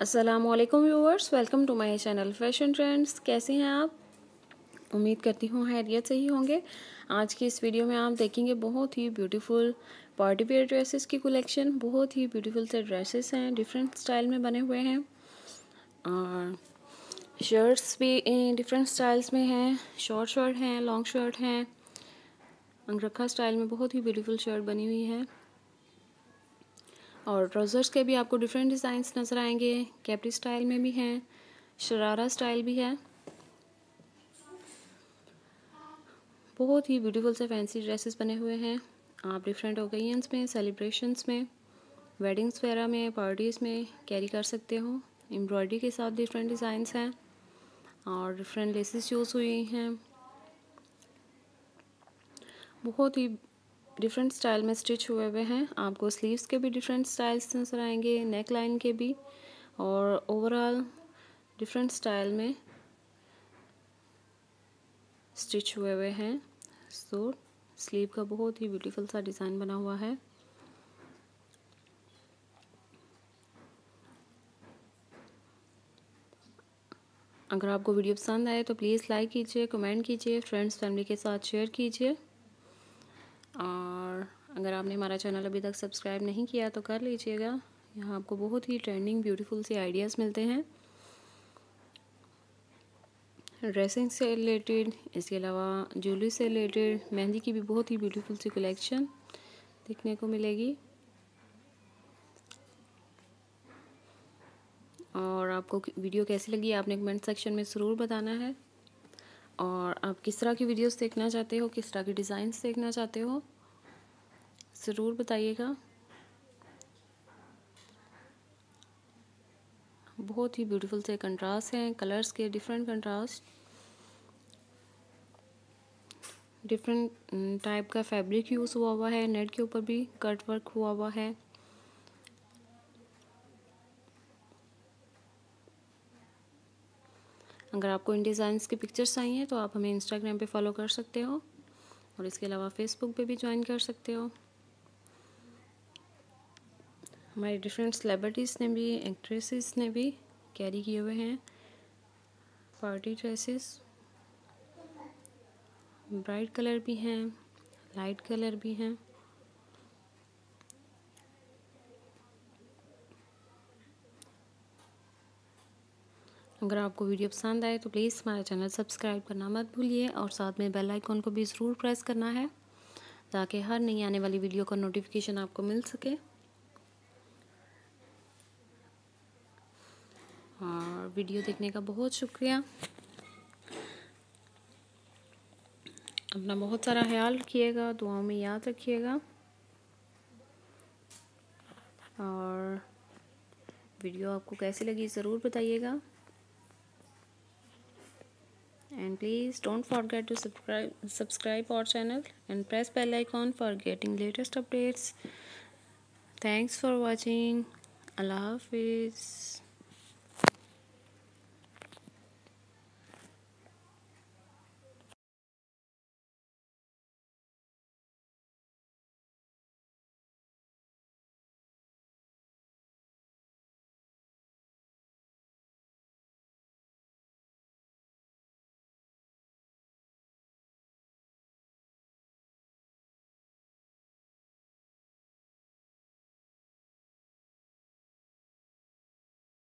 अस्सलामुअलैकुम viewers, welcome to my channel fashion trends. कैसे हैं आप? उम्मीद करती हूँ खैरियत से ही होंगे। आज की इस वीडियो में आप देखेंगे बहुत ही ब्यूटीफुल पार्टी वेयर ड्रेसेस की कलेक्शन। बहुत ही ब्यूटीफुल से ड्रेसेस हैं, डिफरेंट स्टाइल में बने हुए हैं और शर्ट्स भी डिफरेंट स्टाइल्स में हैं। शॉर्ट शर्ट हैं, लॉन्ग शर्ट हैं, अंगरखा स्टाइल में बहुत ही ब्यूटीफुल शर्ट बनी हुई है। और ट्राउज़र्स के भी आपको डिफरेंट डिज़ाइंस नज़र आएंगे। कैप्री स्टाइल में भी हैं, शरारा स्टाइल भी है। बहुत ही ब्यूटीफुल से फैंसी ड्रेसेस बने हुए हैं। आप डिफरेंट ओकेजन्स में, सेलिब्रेशंस में, वेडिंग्स वगैरह में, पार्टीज़ में कैरी कर सकते हो। एम्ब्रॉयडरी के साथ डिफरेंट डिज़ाइंस हैं और डिफरेंट लेसेस यूज़ हुई हैं। बहुत ही डिफरेंट स्टाइल में स्टिच हुए हुए हैं। आपको स्लीव्स के भी डिफरेंट स्टाइल्स नज़र आएंगे, नेक लाइन के भी, और ओवरऑल डिफरेंट स्टाइल में स्टिच हुए हुए हैं। सो स्लीव का बहुत ही ब्यूटीफुल सा डिज़ाइन बना हुआ है। अगर आपको वीडियो पसंद आए तो प्लीज़ लाइक कीजिए, कमेंट कीजिए, फ्रेंड्स फैमिली के साथ शेयर कीजिए। और अगर आपने हमारा चैनल अभी तक सब्सक्राइब नहीं किया तो कर लीजिएगा। यहाँ आपको बहुत ही ट्रेंडिंग ब्यूटीफुल से आइडियाज़ मिलते हैं ड्रेसिंग से रिलेटेड। इसके अलावा ज्वेलरी से रिलेटेड, मेहंदी की भी बहुत ही ब्यूटीफुल सी कलेक्शन देखने को मिलेगी। और आपको वीडियो कैसी लगी आपने कमेंट सेक्शन में ज़रूर बताना है। और आप किस तरह की वीडियोस देखना चाहते हो, किस तरह के डिज़ाइंस देखना चाहते हो, ज़रूर बताइएगा। बहुत ही ब्यूटीफुल से कंट्रास्ट हैं, कलर्स के डिफरेंट कंट्रास्ट, डिफरेंट टाइप का फैब्रिक यूज़ हुआ हुआ है। नेट के ऊपर भी कट वर्क हुआ हुआ है। अगर आपको इन डिज़ाइंस की पिक्चर्स चाहिए तो आप हमें इंस्टाग्राम पे फॉलो कर सकते हो और इसके अलावा फेसबुक पे भी ज्वाइन कर सकते हो। हमारे डिफरेंट सेलिब्रिटीज़ ने भी, एक्ट्रेसेस ने भी कैरी किए हुए हैं पार्टी ड्रेसेस। ब्राइट कलर भी हैं, लाइट कलर भी हैं। अगर आपको वीडियो पसंद आए तो प्लीज़ हमारा चैनल सब्सक्राइब करना मत भूलिए और साथ में बेल आइकॉन को भी ज़रूर प्रेस करना है ताकि हर नई आने वाली वीडियो का नोटिफिकेशन आपको मिल सके। और वीडियो देखने का बहुत शुक्रिया। अपना बहुत सारा ख्याल रखिएगा, दुआओं में याद रखिएगा। और वीडियो आपको कैसी लगी ज़रूर बताइएगा। And please don't forget to subscribe our channel and press bell icon for getting latest updates. Thanks for watching. Allah Hafiz.